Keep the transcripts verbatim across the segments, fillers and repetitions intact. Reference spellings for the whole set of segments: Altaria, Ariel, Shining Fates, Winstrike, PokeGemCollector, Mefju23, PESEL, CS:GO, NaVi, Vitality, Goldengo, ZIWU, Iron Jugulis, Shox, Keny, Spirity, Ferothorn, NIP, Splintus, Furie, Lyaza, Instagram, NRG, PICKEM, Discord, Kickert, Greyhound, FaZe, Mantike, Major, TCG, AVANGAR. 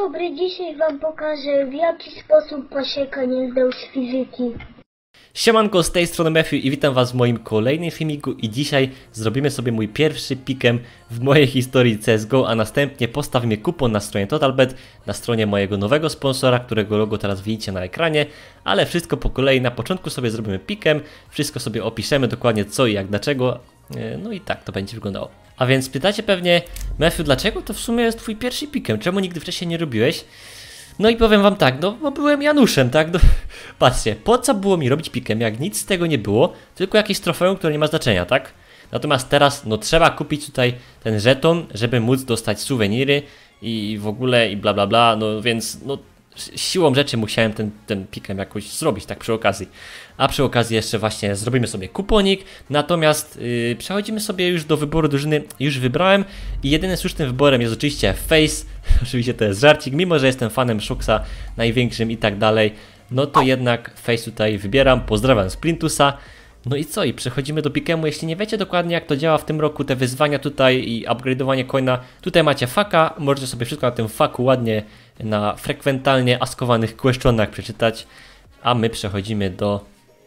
Dzień dobry, dzisiaj wam pokażę, w jaki sposób pasieka nie zdał z fizyki. Siemanko, z tej strony Mefju i witam was w moim kolejnym filmiku i dzisiaj zrobimy sobie mój pierwszy pikem w mojej historii C S G O, a następnie postawimy kupon na stronie Totalbet, na stronie mojego nowego sponsora, którego logo teraz widzicie na ekranie, ale wszystko po kolei. Na początku sobie zrobimy pikem, wszystko sobie opiszemy dokładnie co i jak, dlaczego, no i tak to będzie wyglądało. A więc pytacie pewnie, Mefju, dlaczego to w sumie jest twój pierwszy pikem? Czemu nigdy wcześniej nie robiłeś? No i powiem wam tak, no bo byłem Januszem, tak? No, patrzcie, po co było mi robić pikiem, jak nic z tego nie było, tylko jakieś trofeum, które nie ma znaczenia, tak? Natomiast teraz, no trzeba kupić tutaj ten żeton, żeby móc dostać suweniry i w ogóle i bla bla bla, no więc no siłą rzeczy musiałem ten, ten pikem jakoś zrobić, tak przy okazji. A przy okazji jeszcze właśnie zrobimy sobie kuponik. Natomiast yy, przechodzimy sobie już do wyboru drużyny. Już wybrałem i jedynym słusznym wyborem jest oczywiście FaZe. Oczywiście to jest żarcik, mimo że jestem fanem Shoxa największym i tak dalej. No to jednak FaZe tutaj wybieram. Pozdrawiam Splintusa. No i co? I przechodzimy do pikemu. Jeśli nie wiecie dokładnie jak to działa w tym roku, te wyzwania tutaj i upgrade'owanie coina, tutaj macie faka, możecie sobie wszystko na tym faku ładnie na frekwentalnie askowanych questionnach przeczytać, a my przechodzimy do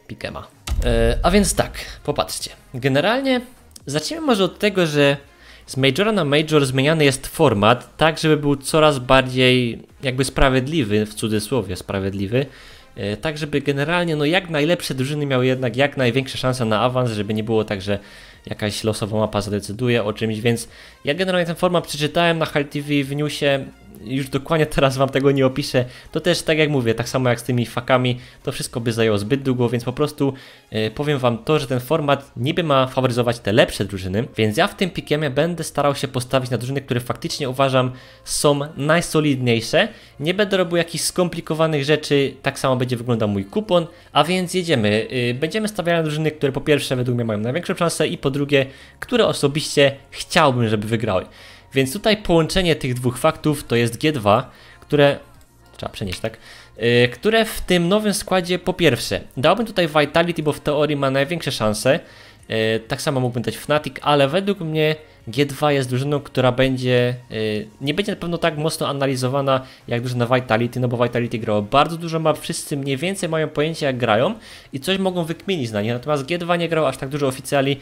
pikema. Yy, a więc tak, popatrzcie. Generalnie zacznijmy może od tego, że z majora na major zmieniany jest format, tak żeby był coraz bardziej jakby sprawiedliwy, w cudzysłowie sprawiedliwy, tak żeby generalnie no jak najlepsze drużyny miały jednak jak największe szanse na awans, żeby nie było tak, że jakaś losowa mapa zadecyduje o czymś, więc ja generalnie ten format przeczytałem na H L T V w newsie, już dokładnie teraz wam tego nie opiszę, to też tak jak mówię, tak samo jak z tymi fakami, to wszystko by zajęło zbyt długo, więc po prostu yy, powiem wam to, że ten format niby ma faworyzować te lepsze drużyny, więc ja w tym pikemie będę starał się postawić na drużyny, które faktycznie uważam są najsolidniejsze, nie będę robił jakichś skomplikowanych rzeczy, tak samo będzie wyglądał mój kupon, a więc jedziemy, yy, będziemy stawiali na drużyny, które po pierwsze według mnie mają największą szansę i po drugie, które osobiście chciałbym, żeby wygrały. Więc tutaj połączenie tych dwóch faktów to jest G dwa, które... trzeba przenieść, tak? Yy, które w tym nowym składzie po pierwsze dałbym tutaj Vitality, bo w teorii ma największe szanse. Yy, tak samo mógłbym dać Fnatic, ale według mnie G dwa jest drużyną, która będzie... Yy, nie będzie na pewno tak mocno analizowana jak drużyna Vitality, no bo Vitality grało bardzo dużo map, wszyscy mniej więcej mają pojęcie jak grają i coś mogą wykminić na nie. Natomiast G dwa nie grał aż tak dużo oficjali.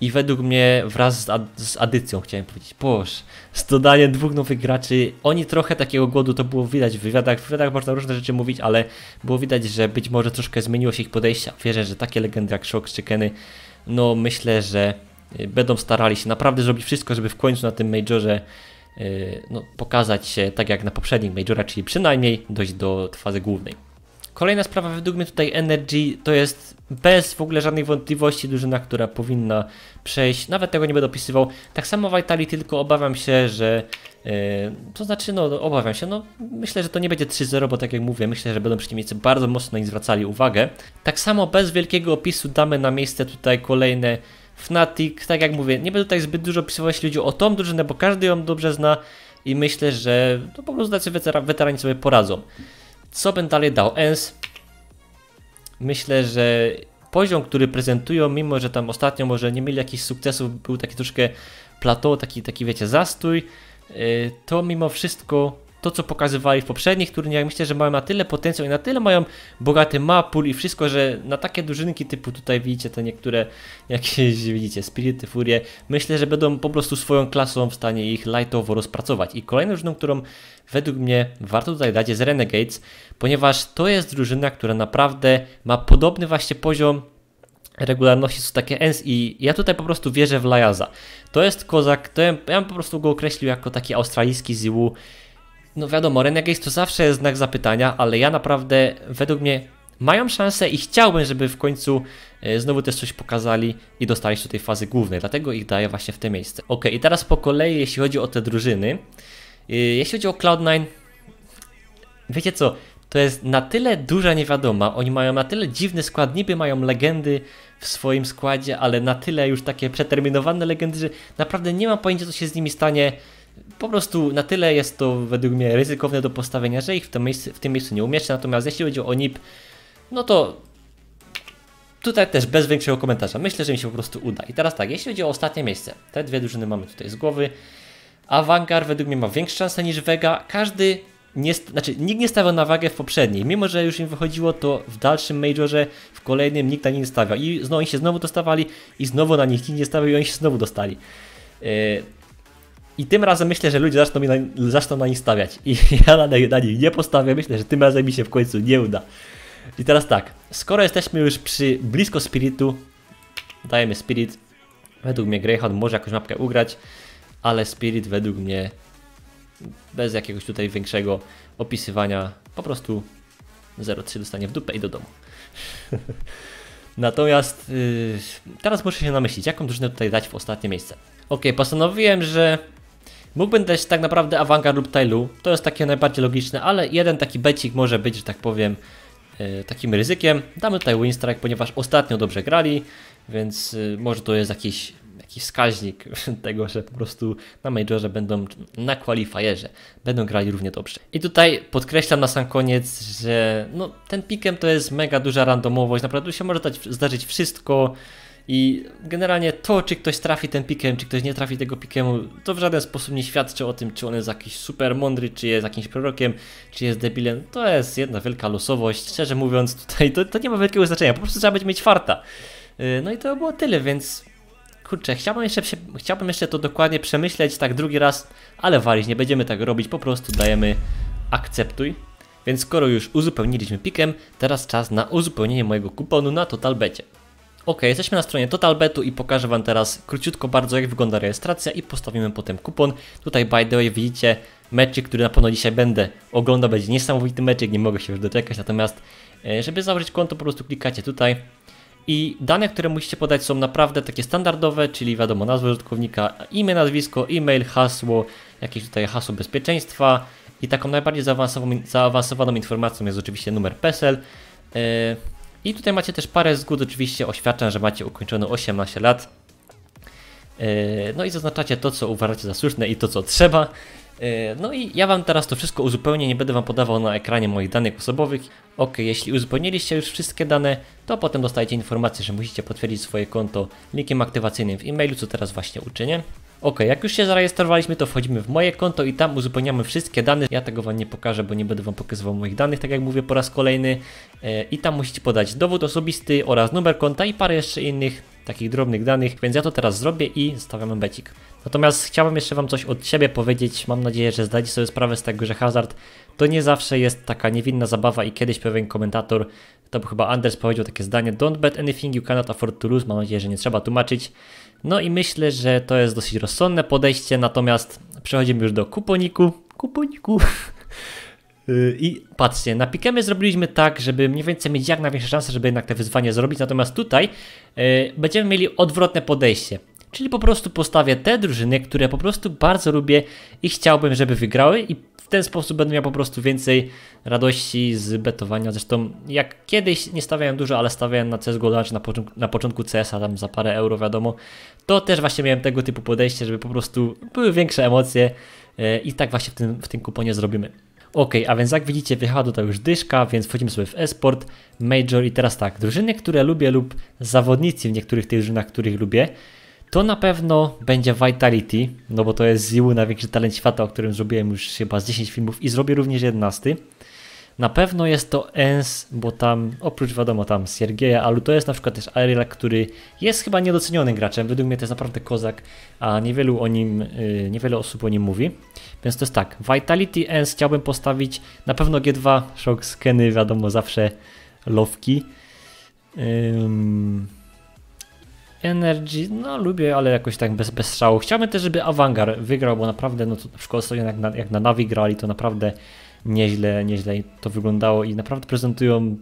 I według mnie wraz z, ad z adycją, chciałem powiedzieć, boż, z dodaniem dwóch nowych graczy, oni trochę takiego głodu, to było widać w wywiadach, w wywiadach można różne rzeczy mówić, ale było widać, że być może troszkę zmieniło się ich podejście. Wierzę, że takie legendy jak Shox czy Kenny, no myślę, że będą starali się naprawdę zrobić wszystko, żeby w końcu na tym majorze yy, no, pokazać się tak jak na poprzednich majorach, czyli przynajmniej dojść do fazy głównej. Kolejna sprawa, według mnie tutaj N R G to jest bez w ogóle żadnych wątpliwości drużyna, która powinna przejść, nawet tego nie będę opisywał. Tak samo Vitality, tylko obawiam się, że, yy, to znaczy no obawiam się, no myślę, że to nie będzie trzy zero, bo tak jak mówię, myślę, że będą przeciwnicy bardzo mocno im zwracali uwagę. Tak samo bez wielkiego opisu damy na miejsce tutaj kolejne Fnatic, tak jak mówię, nie będę tutaj zbyt dużo opisywać ludzi o tą drużynę, bo każdy ją dobrze zna i myślę, że to po prostu tacy weterani sobie poradzą. Co bym dalej dał? Ens. Myślę, że poziom, który prezentują, mimo że tam ostatnio może nie mieli jakichś sukcesów, był taki troszkę plateau, taki, taki wiecie, zastój, to mimo wszystko to, co pokazywali w poprzednich turniejach, myślę, że mają na tyle potencjał i na tyle mają bogaty map pool i wszystko, że na takie drużynki typu tutaj widzicie te niektóre jakieś, widzicie, Spirity, Furie, myślę, że będą po prostu swoją klasą w stanie ich lightowo rozpracować. I kolejną drużyną, którą według mnie warto tutaj dać jest Renegades, ponieważ to jest drużyna, która naprawdę ma podobny właśnie poziom regularności są takie Ens i ja tutaj po prostu wierzę w Lyaza. To jest kozak, to ja, ja bym po prostu go określił jako taki australijski Z I W U. No wiadomo, Renegades to zawsze jest znak zapytania, ale ja naprawdę, według mnie, mają szansę i chciałbym, żeby w końcu e, znowu też coś pokazali i dostali się do tej fazy głównej, dlatego ich daję właśnie w te miejsce. Ok, i teraz po kolei, jeśli chodzi o te drużyny, yy, jeśli chodzi o Cloud nine, wiecie co, to jest na tyle duża niewiadoma, oni mają na tyle dziwny skład, niby mają legendy w swoim składzie, ale na tyle już takie przeterminowane legendy, że naprawdę nie mam pojęcia, co się z nimi stanie. Po prostu na tyle jest to według mnie ryzykowne do postawienia, że ich w tym miejscu, w tym miejscu nie umieszczę. Natomiast jeśli chodzi o N I P, no to tutaj też bez większego komentarza. Myślę, że mi się po prostu uda. I teraz tak, jeśli chodzi o ostatnie miejsce, te dwie drużyny mamy tutaj z głowy. AVANGAR według mnie ma większe szanse niż Vega. Każdy nie, znaczy nikt nie stawiał na wagę w poprzedniej, mimo że już im wychodziło, to w dalszym majorze, w kolejnym nikt na nich nie stawiał i znowu, oni się znowu dostawali i znowu na nich nikt nie stawiał i oni się znowu dostali. Yy, I tym razem myślę, że ludzie zaczną, mi na, zaczną na nich stawiać i ja na, na nich nie postawię, myślę, że tym razem mi się w końcu nie uda. I teraz tak, skoro jesteśmy już przy blisko Spiritu, dajemy Spirit, według mnie Greyhound może jakąś mapkę ugrać, ale Spirit według mnie bez jakiegoś tutaj większego opisywania po prostu zero trzy dostanie w dupę i do domu. Natomiast yy, teraz muszę się namyślić, jaką drużynę tutaj dać w ostatnie miejsce. Ok, postanowiłem, że mógłbym dać tak naprawdę Avangar lub Tyloo, to jest takie najbardziej logiczne, ale jeden taki becik może być, że tak powiem, yy, takim ryzykiem. Damy tutaj Winstrike, ponieważ ostatnio dobrze grali, więc yy, może to jest jakiś jakiś wskaźnik tego, że po prostu na majorze będą, na qualifierze będą grali równie dobrze. I tutaj podkreślam na sam koniec, że no, ten pickem to jest mega duża randomowość, naprawdę się może dać, zdarzyć wszystko i generalnie to, czy ktoś trafi ten pickem, czy ktoś nie trafi tego pickemu, to w żaden sposób nie świadczy o tym, czy on jest jakiś super mądry, czy jest jakimś prorokiem, czy jest debilem. To jest jedna wielka losowość, szczerze mówiąc tutaj to, to nie ma wielkiego znaczenia, po prostu trzeba będzie mieć farta. No i to było tyle, więc kurczę, chciałbym jeszcze, chciałbym jeszcze to dokładnie przemyśleć tak drugi raz, ale walić, nie będziemy tak robić, po prostu dajemy akceptuj. Więc skoro już uzupełniliśmy pikiem, teraz czas na uzupełnienie mojego kuponu na Totalbecie. Ok, jesteśmy na stronie Totalbetu i pokażę wam teraz króciutko bardzo, jak wygląda rejestracja i postawimy potem kupon. Tutaj by the way widzicie meczyk, który na pewno dzisiaj będę oglądał, będzie niesamowity meczyk, nie mogę się już doczekać, natomiast żeby założyć konto po prostu klikacie tutaj. I dane, które musicie podać, są naprawdę takie standardowe, czyli wiadomo, nazwa użytkownika, imię, nazwisko, e-mail, hasło, jakieś tutaj hasło bezpieczeństwa i taką najbardziej zaawansowaną, zaawansowaną informacją jest oczywiście numer PESEL. Yy, I tutaj macie też parę zgód, oczywiście oświadczam, że macie ukończone osiemnaście lat. Yy, no i zaznaczacie to, co uważacie za słuszne i to, co trzeba. No i ja wam teraz to wszystko uzupełnię, nie będę wam podawał na ekranie moich danych osobowych. Ok, jeśli uzupełniliście już wszystkie dane, to potem dostajecie informację, że musicie potwierdzić swoje konto linkiem aktywacyjnym w e-mailu, co teraz właśnie uczynię. Ok, jak już się zarejestrowaliśmy, to wchodzimy w moje konto i tam uzupełniamy wszystkie dane. Ja tego wam nie pokażę, bo nie będę wam pokazywał moich danych, tak jak mówię po raz kolejny. I tam musicie podać dowód osobisty oraz numer konta i parę jeszcze innych takich drobnych danych, więc ja to teraz zrobię i stawiamy becik. Natomiast chciałbym jeszcze wam coś od siebie powiedzieć, mam nadzieję, że zdajcie sobie sprawę z tego, że hazard to nie zawsze jest taka niewinna zabawa i kiedyś pewien komentator, to był chyba Anders, powiedział takie zdanie: don't bet anything you cannot afford to lose, mam nadzieję, że nie trzeba tłumaczyć. No i myślę, że to jest dosyć rozsądne podejście, natomiast przechodzimy już do kuponiku, kuponiku. I patrzcie, na pikemy zrobiliśmy tak, żeby mniej więcej mieć jak największe szanse, żeby jednak te wyzwanie zrobić, natomiast tutaj yy, będziemy mieli odwrotne podejście, czyli po prostu postawię te drużyny, które po prostu bardzo lubię i chciałbym, żeby wygrały i w ten sposób będę miał po prostu więcej radości z betowania. Zresztą jak kiedyś nie stawiałem dużo, ale stawiałem na C S G O, czy na początku, na początku C S a, tam za parę euro wiadomo, to też właśnie miałem tego typu podejście, żeby po prostu były większe emocje yy, i tak właśnie w tym, w tym kuponie zrobimy. Ok, a więc jak widzicie, wjechała tutaj już dyszka, więc wchodzimy sobie w esport, major i teraz tak, drużyny, które lubię lub zawodnicy w niektórych tych drużynach, których lubię, to na pewno będzie Vitality, no bo to jest Z I W U, największy talent świata, o którym zrobiłem już chyba z dziesięć filmów i zrobię również jedenasty. Na pewno jest to Ens, bo tam, oprócz wiadomo tam Siergieja, ale to jest na przykład też Ariel, który jest chyba niedoceniony graczem, według mnie to jest naprawdę kozak, a niewielu o nim, yy, niewiele osób o nim mówi. Więc to jest tak, Vitality, Ens chciałbym postawić, na pewno G dwa, Shox, Keny, wiadomo zawsze lowki. Ym... N R G, no lubię, ale jakoś tak bez, bez strzału. Chciałbym też, żeby AVANGAR wygrał, bo naprawdę, no to na przykład ostatnio jak na, jak na NaVi grali, to naprawdę nieźle, nieźle to wyglądało i naprawdę prezentują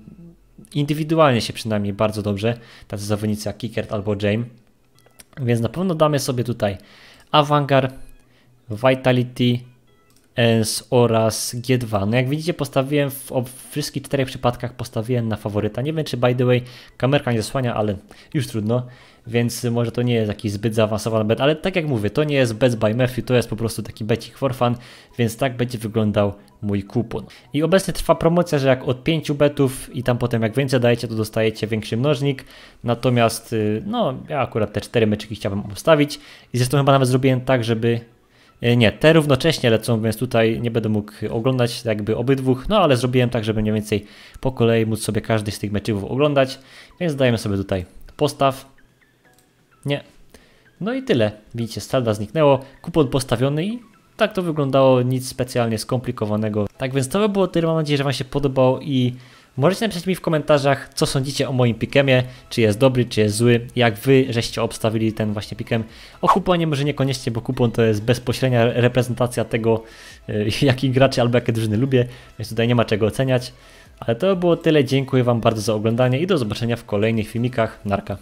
indywidualnie się przynajmniej bardzo dobrze, tacy zawodnicy jak Kickert albo Jame. Więc na pewno damy sobie tutaj AVANGAR, Vitality, Ens oraz G dwa. No jak widzicie, postawiłem w, w wszystkich czterech przypadkach postawiłem na faworyta. Nie wiem, czy by the way kamerka nie zasłania, ale już trudno, więc może to nie jest jakiś zbyt zaawansowany bet, ale tak jak mówię, to nie jest bet by Mefju, to jest po prostu taki becik for fun, więc tak będzie wyglądał mój kupon. I obecnie trwa promocja, że jak od pięciu betów i tam potem jak więcej dajecie, to dostajecie większy mnożnik, natomiast no ja akurat te cztery meczyki chciałbym ustawić i zresztą chyba nawet zrobiłem tak, żeby Nie, te równocześnie lecą, więc tutaj nie będę mógł oglądać jakby obydwóch, no ale zrobiłem tak, żeby mniej więcej po kolei móc sobie każdy z tych meczów oglądać, więc dajemy sobie tutaj postaw. Nie. No i tyle. Widzicie, salda zniknęło, kupon postawiony i tak to wyglądało, nic specjalnie skomplikowanego. Tak więc to by było tyle, mam nadzieję, że Wam się podobało i możecie napisać mi w komentarzach, co sądzicie o moim pikemie, czy jest dobry, czy jest zły, jak Wy żeście obstawili ten właśnie pikem. O kuponie może niekoniecznie, bo kupon to jest bezpośrednia reprezentacja tego, jaki gracze albo jakie drużyny lubię, więc tutaj nie ma czego oceniać. Ale to by było tyle, dziękuję Wam bardzo za oglądanie i do zobaczenia w kolejnych filmikach. Narka.